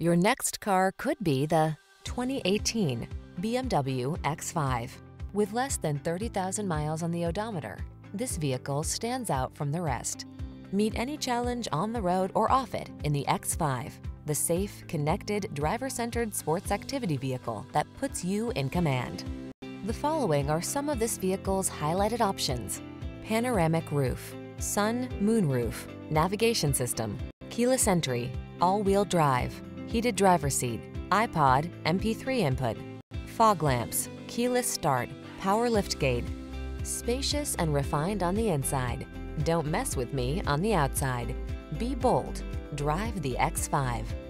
Your next car could be the 2018 BMW X5. With less than 30,000 miles on the odometer, this vehicle stands out from the rest. Meet any challenge on the road or off it in the X5, the safe, connected, driver-centered sports activity vehicle that puts you in command. The following are some of this vehicle's highlighted options: panoramic roof, sun, moon roof, navigation system, keyless entry, all-wheel drive, heated driver's seat, iPod, MP3 input, fog lamps, keyless start, power liftgate. Spacious and refined on the inside. Don't mess with me on the outside. Be bold. Drive the X5.